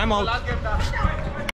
I'm out.